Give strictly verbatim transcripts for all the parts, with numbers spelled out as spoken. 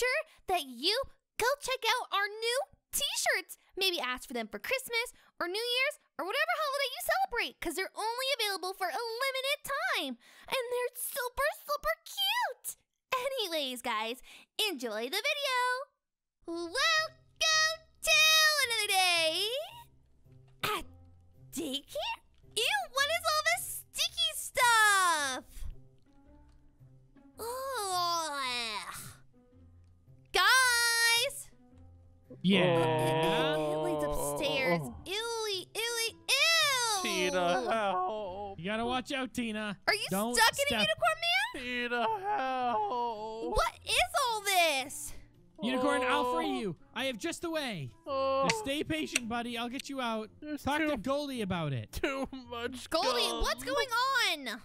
sure that you go check out our new t-shirts. Maybe ask for them for Christmas or New Year's or whatever holiday you celebrate, because they're only available for a limited time. And they're super, super cute. Anyways, guys, enjoy the video. Welcome to another day at daycare? Ew, what is all this sticky stuff? Oh, guys! Yeah? Oh, Ellie's upstairs. Illy, Illy, ew! Tina, help! You gotta watch out, Tina. Are you Don't stuck in a Unicorn Mann? Tina, help! What is all this? Unicorn, oh. I'll free you. I have just the way. Oh. Just stay patient, buddy. I'll get you out. There's Talk to Goldy about it. Too much Goldy, gum. What's going on?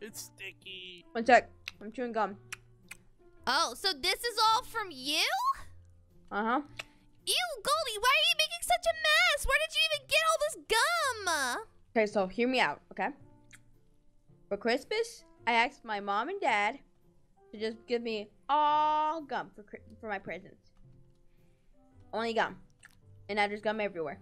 It's sticky. One sec. I'm chewing gum. Oh, so this is all from you? Uh-huh. Ew, Goldy, why are you making such a mess? Where did you even get all this gum? Okay, so hear me out, okay? For Christmas, I asked my mom and dad to just give me all gum for for my presents. Only gum. And now there's gum everywhere.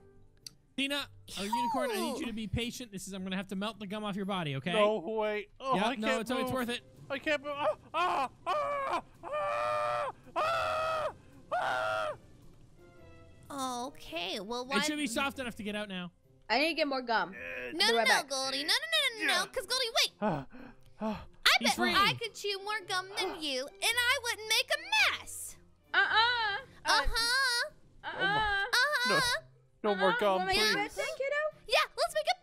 Tina, a Unicorn, I need you to be patient. This is, I'm going to have to melt the gum off your body, okay? No, wait. Oh, yeah, I no, can't it's, move. it's worth it. I can't move. Ah, ah, ah, ah, ah, ah. Okay, well, why? It should be soft enough to get out now. I need to get more gum. Uh, no, no, right no, Goldy. No, no, no, no, no, because Goldy, wait. Uh, uh, I bet free. I could chew more gum than you, and I wouldn't make a mess. Uh-uh. Uh-huh. Uh-uh. Uh-huh. No more gum, please. Yeah, let's make a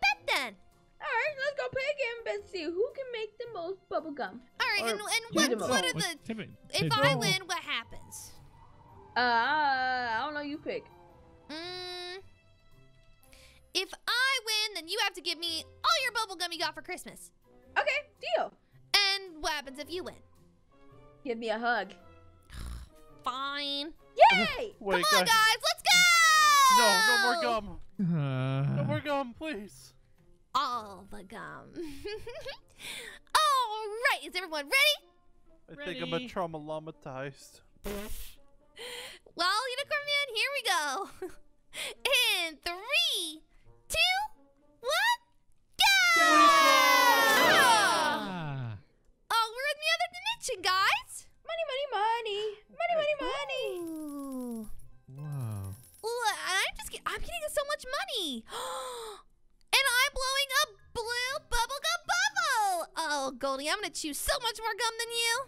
bet then. All right, let's go play a game and see who can make the most bubble gum. All right, and, and what, what are the? If I win, what happens? Uh, I don't know. You pick. Mm, if I win, then you have to give me all your bubble gum you got for Christmas. Okay, deal. And what happens if you win? Give me a hug. Fine. Yay! Wait, Come on, guys. guys, let's go. No, no more gum. Uh, no more gum, please. All the gum. All right, is everyone ready? I ready. think I'm a trauma-lomatized. Well, Unicorn Mann, here we go. In three, two, one, go! Yeah! Oh, we're in the other dimension, guys. Money, money, money. Money, money, money. Ooh. Wow. I'm just I'm getting so much money. And I'm blowing up blue bubblegum bubble. Oh, Goldy, I'm going to chew so much more gum than you.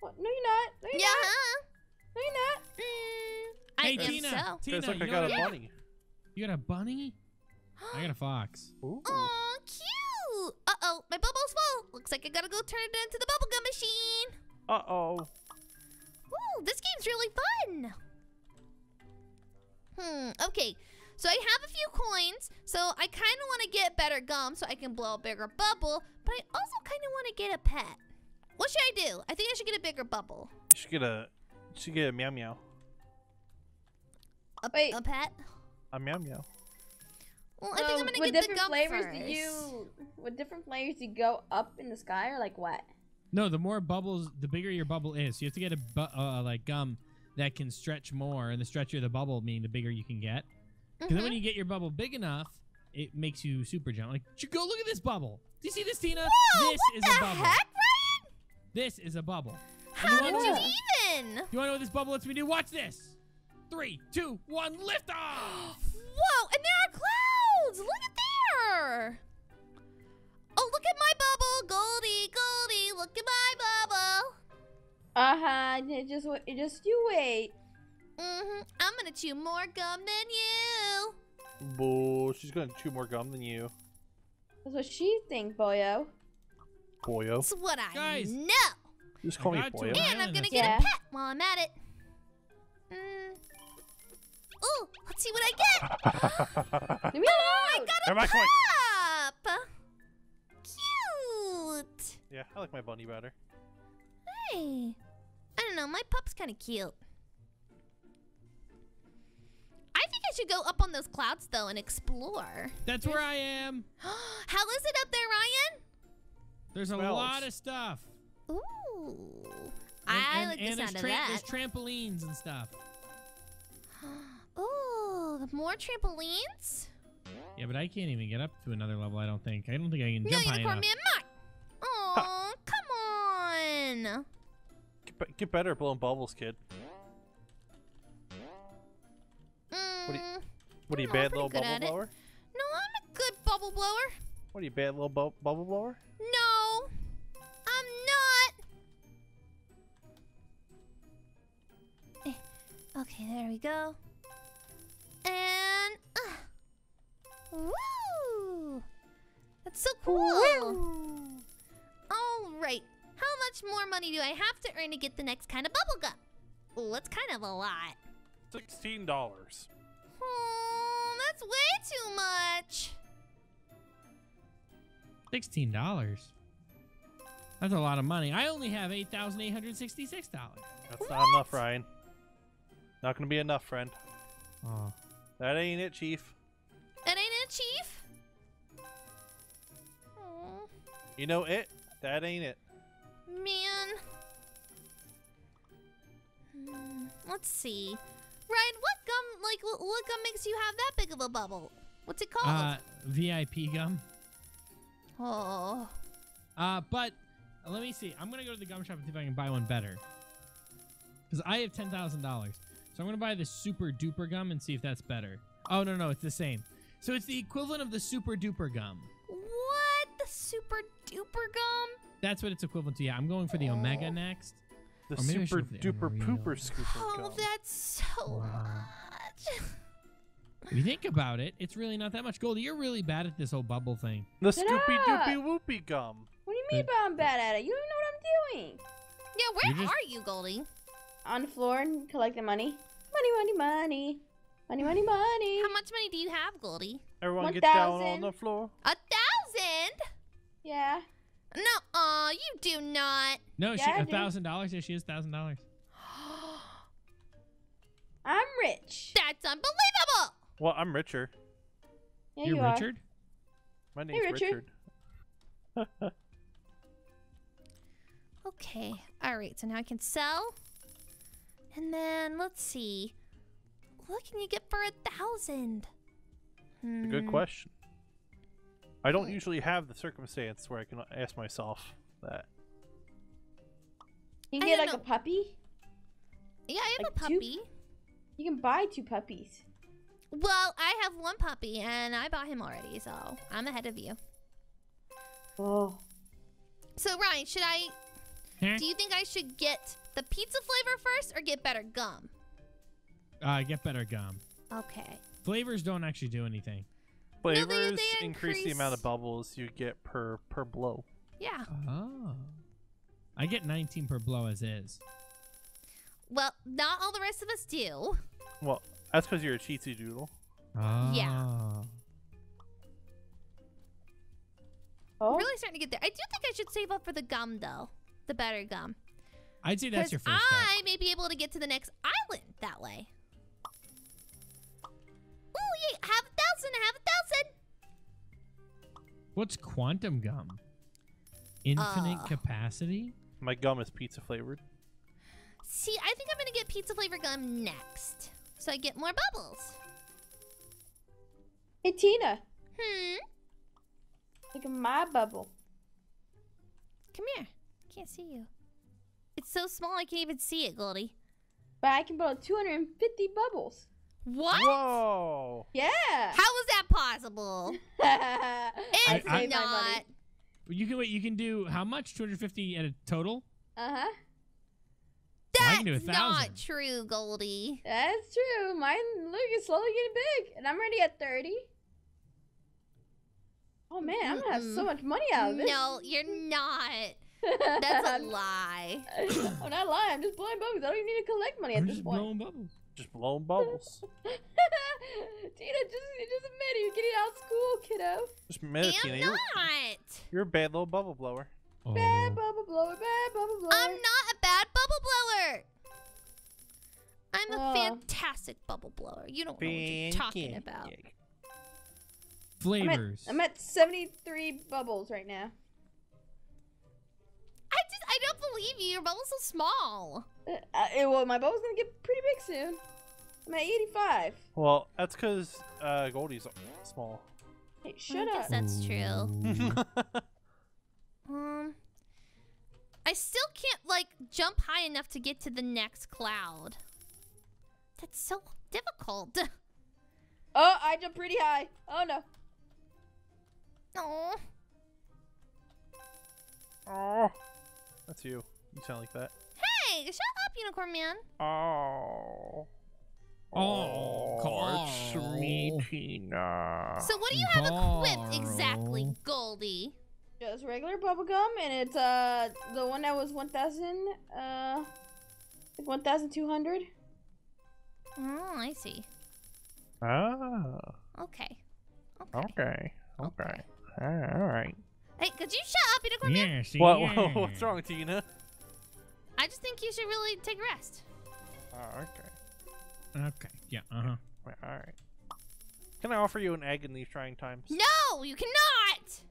What? No, you're not. No, you're yeah. not. No, you're not. Mm, hey, I Tina. So. Tina, Tina, you got a yeah. bunny. You got a bunny? I got a fox. Oh, cute. Uh-oh, my bubble's full. Looks like I got to go turn it into the bubblegum machine. Uh-oh. Ooh, this game's really fun. Hmm, okay, so I have a few coins, so I kind of want to get better gum so I can blow a bigger bubble, but I also kind of want to get a pet. What should I do? I think I should get a bigger bubble. You should get a, you should get a meow meow. A, Wait. a pet? A meow meow. Well, I think um, I'm going to get the gum flavors first. Do you, what different flavors do you go up in the sky or like what? No, the more bubbles, the bigger your bubble is. You have to get a, bu uh, like gum. That can stretch more, and the stretchier the bubble, meaning the bigger you can get. Because mm-hmm. then when you get your bubble big enough, it makes you super gentle. Like, go look at this bubble. Do you see this, Tina? Whoa, this what is the a bubble. Heck, Ryan? This is a bubble. How did you even? You want to know what this bubble lets me do? Watch this. Three, two, one, lift off. Whoa, and there are clouds. Look at there. Oh, look at my bubble, Goldy, Goldy. Look at my bubble. Uh-huh, just, just you wait. Mm-hmm, I'm gonna chew more gum than you. Boo, she's gonna chew more gum than you. That's what she thinks, boyo. Boyo. That's what I Guys. know. Just call me boyo. And I'm gonna get yeah. a pet while I'm at it. Mm. Ooh, let's see what I get. Leave me oh, alone. I got a cup. Cute. Yeah, I like my bunny better. Hey, I don't know. My pup's kind of cute. I think I should go up on those clouds, though, and explore. That's where I am. How is it up there, Ryan? There's a Wells. lot of stuff. Ooh. And, I and like and the sound of that. There's trampolines and stuff. Ooh, more trampolines? Yeah, but I can't even get up to another level, I don't think. I don't think I can no, jump high enough. Aw, come on! Get, get better at blowing bubbles, kid. Mm, what are you, what are you bad little bubble blower? It. No, I'm a good bubble blower. What are you, bad little bu bubble blower? No, I'm not. Eh, okay, there we go. And, uh, woo! That's so cool. Woo. All right, how much more money do I have to earn to get the next kind of bubble gum? Well, that's kind of a lot. sixteen dollars. Oh, that's way too much. sixteen dollars? That's a lot of money. I only have eight thousand eight hundred sixty-six dollars. That's what? Not enough, Ryan. Not gonna be enough, friend. Oh. That ain't it, Chief. That ain't it, Chief? Oh. You know it? That ain't it. Man. Hmm, let's see. Ryan, what gum, like, what gum makes you have that big of a bubble? What's it called? Uh, V I P gum. Oh. Uh, but let me see. I'm going to go to the gum shop and see if I can buy one better. Because I have ten thousand dollars. So I'm going to buy the super duper gum and see if that's better. Oh, no, no, it's the same. So it's the equivalent of the super duper gum. What? The super duper gum? That's what it's equivalent to. Yeah, I'm going for the oh. Omega next. The super duper pooper scooper. Oh, that's so much. If you think about it, it's really not that much. Goldie, you're really bad at this whole bubble thing. The scoopy doopy whoopy gum. What do you mean by I'm bad at it? You don't even know what I'm doing. Yeah, where are you, Goldie? On the floor and collecting money. Money, money, money. Money, money, money. How much money do you have, Goldie? Everyone get down on the floor. A thousand? Yeah. No, aw, you do not. No, yeah, she a thousand dollars. Yeah, she is a thousand dollars. I'm rich. That's unbelievable. Well, I'm richer. Yeah, You're you Richard? Are. My name's hey, Richard. Richard. Okay. All right, so now I can sell. And then, let's see. What can you get for a thousand? Hmm. Good question. I don't usually have the circumstance where I can ask myself that. You can get like know. a puppy? Yeah, I have like a puppy. Two? You can buy two puppies. Well, I have one puppy and I bought him already, so I'm ahead of you. Oh. So, Ryan, should I... Hmm? Do you think I should get the pizza flavor first or get better gum? Uh, get better gum. Okay. Flavors don't actually do anything. Flavors no, they, they increase, increase the amount of bubbles you get per per blow. Yeah. Oh. I get nineteen per blow as is. Well, not all the rest of us do. Well, that's because you're a cheatsy doodle. Oh. Yeah. Oh. I'm really starting to get there. I do think I should save up for the gum, though. The better gum. I'd say that's your first I step. May be able to get to the next island that way. Oh, yeah. Have a thousand. Have a thousand. What's quantum gum? Infinite uh, capacity? My gum is pizza flavored. See, I think I'm going to get pizza flavored gum next. So I get more bubbles. Hey, Tina. Hmm? Look at my bubble. Come here. Can't see you. It's so small I can't even see it, Goldie. But I can blow two hundred fifty bubbles. What? Whoa. Yeah. How is that possible? It's I, I, not. You can wait. You can do how much? two hundred fifty at a total? Uh-huh. That's well, not true, Goldie. That's true. Mine, look, it's slowly getting big. And I'm already at thirty. Oh, man. Mm-mm. I'm going to have so much money out of this. No, you're not. That's a lie. I'm not lying. I'm just blowing bubbles. I don't even need to collect money I'm at this point. I'm just blowing bubbles. Just blowing bubbles. Tina, just, just admit it. You're getting out of school, kiddo. Just admit it, Tina. I'm not. You're, you're a bad little bubble blower. Oh. Bad bubble blower. Bad bubble blower. I'm not a bad bubble blower. I'm a oh. fantastic bubble blower. You don't know what you're talking about. Flavors. I'm at, I'm at seventy-three bubbles right now. I just, I don't believe you. Your bubble's so small. Uh, it, well, my bow's gonna get pretty big soon. I'm at eighty-five. Well, that's because uh, Goldy's small. Hey, shut up. I guess that's true. um, I still can't like jump high enough to get to the next cloud. That's so difficult. Oh, I jumped pretty high. Oh no. Oh. Oh. That's you. You sound like that. Hey, shut up, Unicorn Man. Oh. Oh, catch oh. me, Tina. So what do you have oh. equipped exactly, Goldy? Just regular bubblegum, and it's uh the one that was one thousand, uh, one thousand two hundred. Oh, I see. Ah. Okay. Okay. Okay. Okay. All right. Hey, could you shut up, Unicorn Man? Yes, what, yeah. What's wrong, Tina? I just think you should really take a rest. Oh, okay. Okay, yeah, uh-huh. Alright. Can I offer you an egg in these trying times? No, you cannot!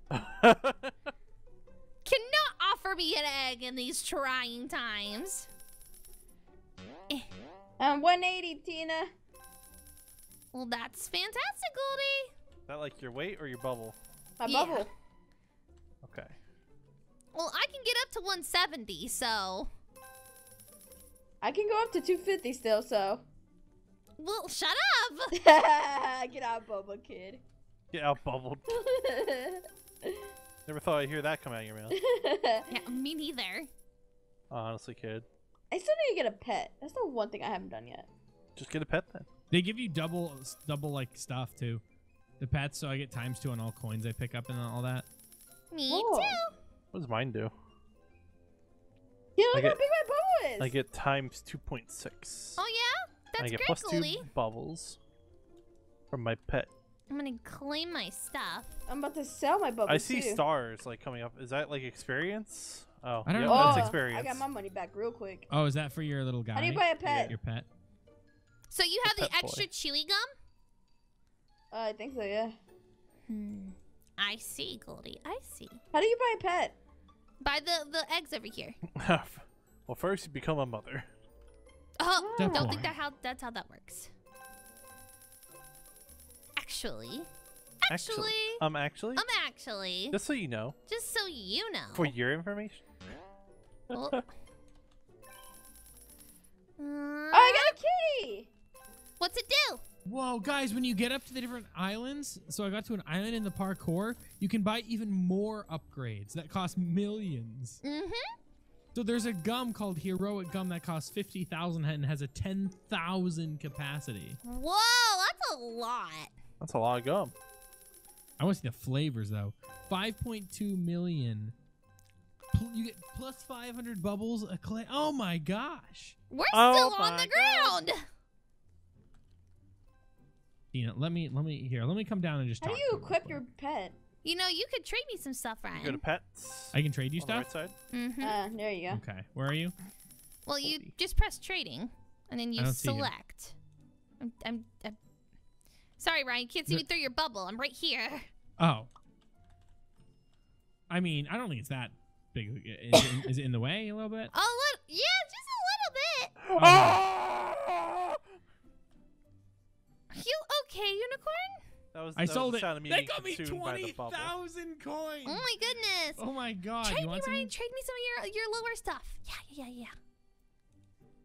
Cannot offer me an egg in these trying times. I'm one eighty, Tina. Well, that's fantastic, Goldy. Is that like your weight or your bubble? My yeah. bubble. Okay. Well, I can get up to one seventy, so... I can go up to two fifty still, so... Well, shut up! Get out, Bubble Kid. Get out, Bubbled. Never thought I'd hear that come out of your mouth. Yeah, me neither. Honestly, kid. I still need to get a pet. That's the one thing I haven't done yet. Just get a pet then. They give you double, double like stuff too. The pets, so I get times two on all coins I pick up and all that. Me Whoa. too. What does mine do? Yeah, look I how get, big my bubble is. I get times two point six. Oh yeah. That's I get great, plus Goldy. two bubbles from my pet. I'm gonna claim my stuff. I'm about to sell my bubbles. I see too. stars like coming up. Is that like experience? Oh, I don't yeah, know. That's experience. I got my money back real quick. Oh, is that for your little guy? How do you buy a pet? Your pet. So you have the extra boy. chewy gum? Uh, I think so. Yeah. Hmm. I see, Goldy. I see. How do you buy a pet? Buy the the eggs over here. Well, first you become a mother. Oh, don't, don't think that how that's how that works. Actually, actually, actually, um, actually, um, actually. Just so you know. Just so you know. For your information. Well. uh, oh, I got a kitty. What's it do? Whoa, guys! When you get up to the different islands, so I got to an island in the parkour. You can buy even more upgrades that cost millions. Mm-hmm. So there's a gum called Heroic Gum that costs fifty thousand and has a ten thousand capacity. Whoa, that's a lot. That's a lot of gum. I want to see the flavors, though. five point two million. You get plus five hundred bubbles. A clay. Oh, my gosh. We're oh still on the ground. God. Tina, let me, let me, here, let me come down and just How talk How do you equip your pet? You know, you could trade me some stuff, Ryan. You go to pets. I can trade you on stuff? The right side. Mm-hmm. Uh, there you go. Okay. Where are you? Well, you Holy. just press trading, and then you select. I'm, I'm, I'm... Sorry, Ryan. Can't see They're... me through your bubble. I'm right here. Oh. I mean, I don't think it's that big. Is it, in, is it in the way a little bit? A little, yeah, just a little bit. Oh. You okay, Unicorn? That was, I that sold was the it. They got me twenty thousand coins. Oh my goodness. Oh my god. Trade you me, want Ryan. Some? Trade me some of your your lower stuff. Yeah, yeah, yeah.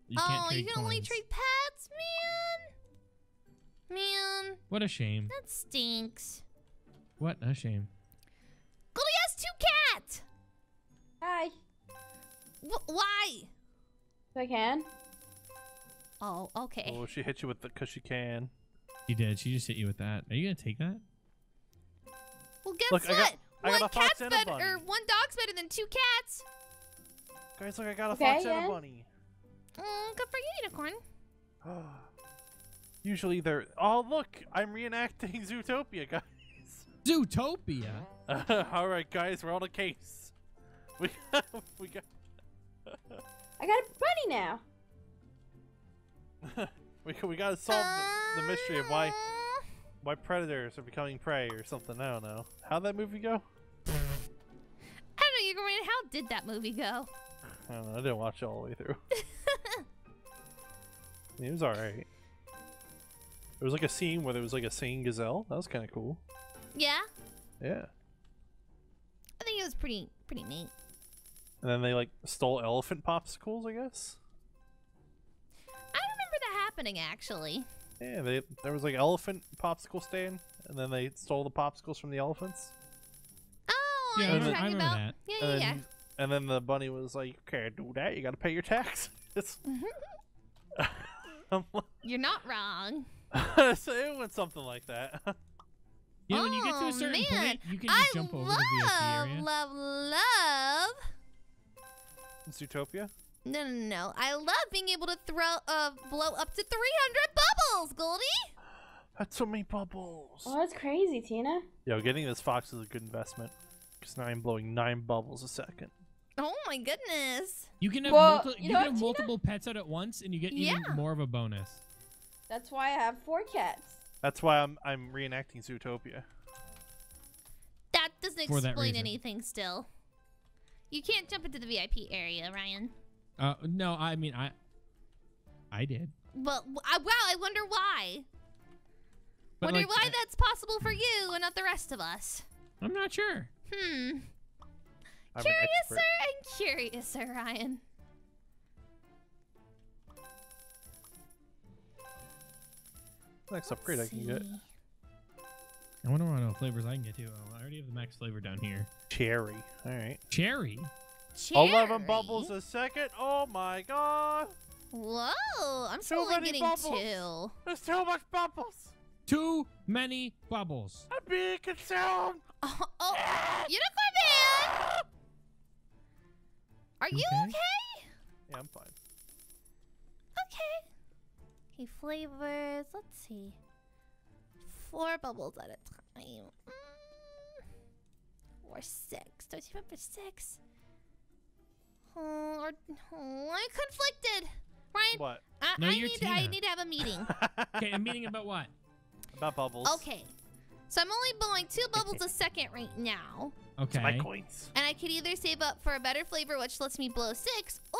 You oh, you can coins. only trade pets, man. Man. What a shame. That stinks. What a shame. Goldy has two cats. Hi. W why? I can. Oh, okay. Oh, she hit you with the because she can. She did. She just hit you with that. Are you gonna take that? Well, guess look, what? I got, I one cat's better, or one dog's better than two cats. Guys, look, I got a okay, fox yeah. and a bunny. Mm, good for you, Unicorn. Usually they're. Oh, look! I'm reenacting Zootopia, guys. Zootopia. Uh, all right, guys, we're on a case. We got, we got. I got a bunny now. We we gotta solve the, the mystery of why why predators are becoming prey or something. I don't know. How'd that movie go? I don't know, Unicorn Man. How did that movie go? I don't know. I didn't watch it all the way through. It was alright. There was like a scene where there was like a singing gazelle. That was kind of cool. Yeah? Yeah. I think it was pretty, pretty neat. And then they like stole elephant popsicles, I guess? I remember that happening, actually. Yeah, they, there was like elephant popsicle stand, and then they stole the popsicles from the elephants. Oh, yeah, I know what you're talking about. That. Yeah, yeah, and, yeah. And then the bunny was like, you can't do that, you gotta pay your taxes. I'm like, you're not wrong. So it went something like that. Yeah, oh, when you get to a certain man. point, you can just I jump love, over the V I P area. love, love. It's Utopia? No, no, no. I love being able to throw, uh, blow up to three hundred bubbles, Goldy. That's so many bubbles. Oh, that's crazy, Tina. Yo, getting this fox is a good investment. Because now I'm blowing nine bubbles a second. Oh my goodness. You can have, well, multi you you know can what, have multiple pets out at once, and you get even yeah. more of a bonus. That's why I have four cats. That's why I'm I'm reenacting Zootopia. That doesn't For explain that anything still. You can't jump into the V I P area, Ryan. Uh, no, I mean, I I did. Well, I, wow, I wonder why. But wonder like, why I, that's possible for you and not the rest of us. I'm not sure. Hmm. I'm curiouser and curiouser, Ryan. Next upgrade I can get. I wonder what other flavors I can get to. Oh, I already have the max flavor down here. Cherry. All right. Cherry. Cherry. Eleven bubbles a second. Oh my god. Whoa! I'm still only getting two. There's too much bubbles. Too many bubbles. I'm being consumed. Oh, oh. Unicorn Mann. Are you okay? okay? Yeah, I'm fine. Okay. Flavors. Let's see. Four bubbles at a time. Mm. Or six. Don't you remember six? Oh, or, oh, I'm conflicted. Ryan, what? I, no, I, you're need, Tina. I need to have a meeting. Okay, a meeting about what? About bubbles. Okay. So I'm only blowing two bubbles a second right now. Okay. That's my coins. And I could either save up for a better flavor, which lets me blow six, or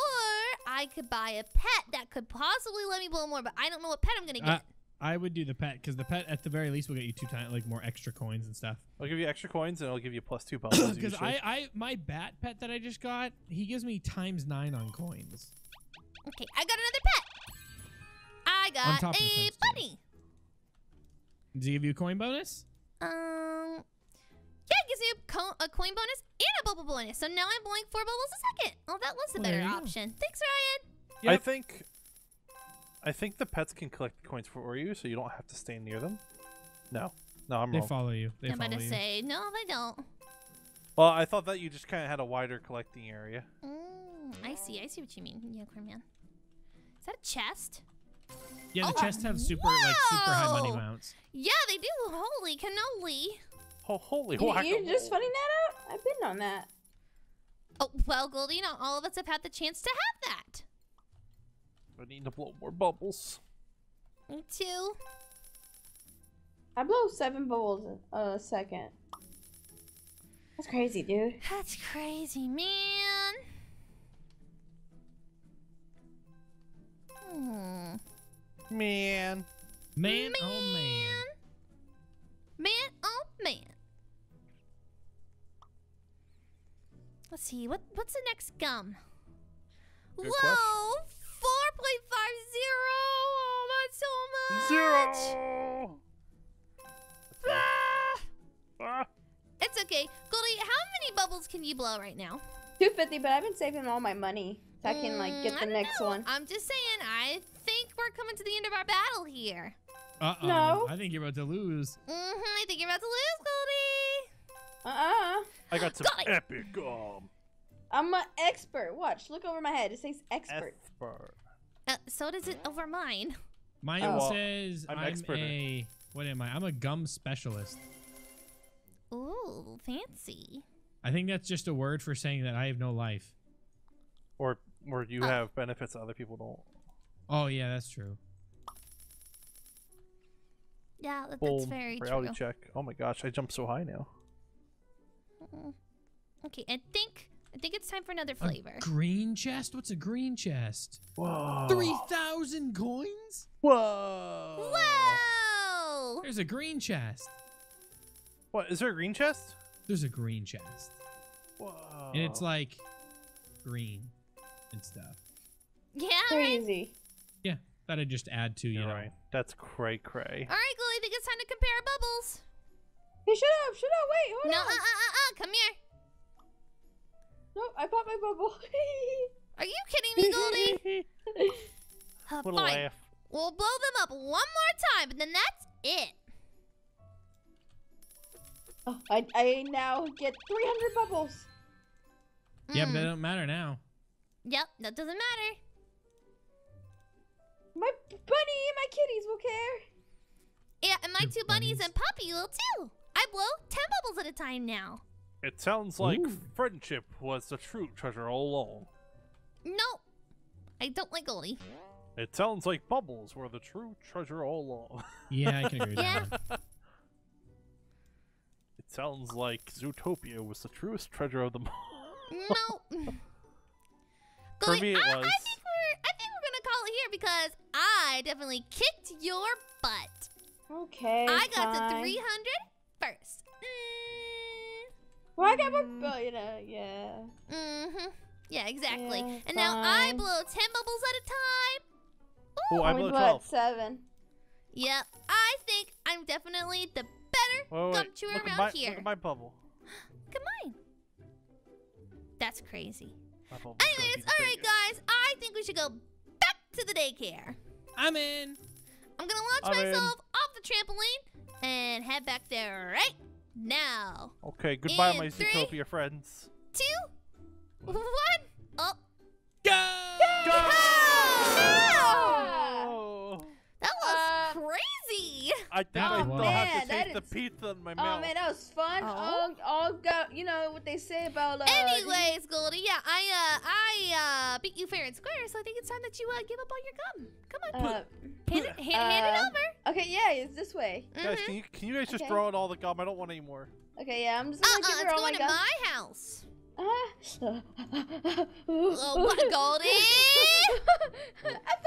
I could buy a pet that could possibly let me blow more, but I don't know what pet I'm gonna get. Uh, I would do the pet, because the pet at the very least will get you two times like more extra coins and stuff. I'll give you extra coins and I'll give you plus two bubbles. Because I, I my bat pet that I just got, he gives me times nine on coins. Okay, I got another pet. I got a bunny. Does he give you a coin bonus? Um Yeah, it gives me a, co a coin bonus and a bubble bonus. So now I'm blowing four bubbles a second. Oh, that was the well, better option. Go. Thanks, Ryan. Yep. I think I think the pets can collect the coins for you, so you don't have to stay near them. No. No, I'm they wrong. They follow you. They I'm follow about to you. say, no, they don't. Well, I thought that you just kind of had a wider collecting area. Mm, I see. I see what you mean, Unicorn Mann. Is that a chest? Yeah, the oh, chests have super, whoa! like, super high money amounts. Yeah, they do. Holy cannoli. Oh, holy guacamole. You're just finding that out? I've been on that. Oh, well, Goldy, not all of us have had the chance to have that. I need to blow more bubbles. Me too. I blow seven bubbles a second. That's crazy, dude. That's crazy, man. Hmm. Man. Man, man. Oh, man. Man, oh, man. Let's see. What what's the next gum? Good Whoa! Four point five zero. Oh, that's so much. Zero. Ah. Ah. It's okay, Goldy. How many bubbles can you blow right now? Two fifty. But I've been saving all my money so I can like get mm, the next know. one. I'm just saying. I think we're coming to the end of our battle here. Uh oh. No. I think you're about to lose. Mm-hmm. I think you're about to lose, Goldy. Uh-uh. I got some Golly. epic gum. I'm an expert. Watch. Look over my head. It says expert. expert. Uh, so does it over mine. Mine oh. says I'm, I'm expert a... What am I? I'm a gum specialist. Ooh, fancy. I think that's just a word for saying that I have no life. Or, or you oh. have benefits that other people don't. Oh, yeah, that's true. Yeah, that, that's very true. Reality check. Oh, my gosh. I jumped so high now. Okay, I think I think it's time for another flavor. A green chest? What's a green chest? Whoa. three thousand coins? Whoa. Whoa. There's a green chest. What? Is there a green chest? There's a green chest. Whoa. And it's like green and stuff. Yeah. Crazy. Yeah. Thought I'd just add to, you You're know. Right. That's cray cray. All right, Goldy, I think it's time to compare bubbles. Hey, shut up. Shut up. Wait. Hold no, on. No, uh, uh, uh, come here. Nope, I popped my bubble. Are you kidding me, Goldy? uh, what a fine. laugh. We'll blow them up one more time, and then that's it. Oh, I, I now get three hundred bubbles. Yeah, mm. but they don't matter now. Yep, that doesn't matter. My bunny and my kitties will care. Yeah, and my Your two bunnies, bunnies and puppy will too. I blow ten bubbles at a time now. It sounds like Ooh. friendship was the true treasure all along. No, I don't like Goldy. It sounds like bubbles were the true treasure all along. Yeah, I can agree with yeah. that one. It sounds like Zootopia was the truest treasure of them all. No. Goldy, For me it I, was. I think we're, I think we're gonna call it here because I definitely kicked your butt. Okay, I got fine. the three hundred first. Well, I got my, well, you know, yeah. Mm-hmm. Yeah, exactly. Yeah, and fine. now I blow ten bubbles at a time. Ooh, Ooh I blow twelve. Seven. Yep. I think I'm definitely the better wait, gum chewer around my, here. Look at my bubble. Look at mine. That's crazy. Anyways, all right, guys. I think we should go back to the daycare. I'm in. I'm gonna launch I'm myself in. off the trampoline and head back there right now. Okay, goodbye, in my three, Zootopia friends. Two, one, oh. Go! Go! Go! Go! That was uh, crazy. I think oh, I still have to take is... the pizza in my mouth. Oh man, that was fun. Oh. All, all got, you know what they say about. Uh, Anyways, Goldy, yeah, I, uh, I uh, beat you fair and square, so I think it's time that you uh, give up all your gum. Come on, uh, hand, uh, hand, hand it over. Okay, yeah, it's this way. Mm-hmm. Guys, can you, can you guys just okay. throw out all the gum? I don't want any more. Okay, yeah, I'm just gonna uh, give uh, her all my gum. It's going to my house. Uh-huh. Oh, what, Goldy?